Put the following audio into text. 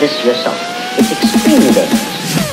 This yourself. It's extremely dangerous.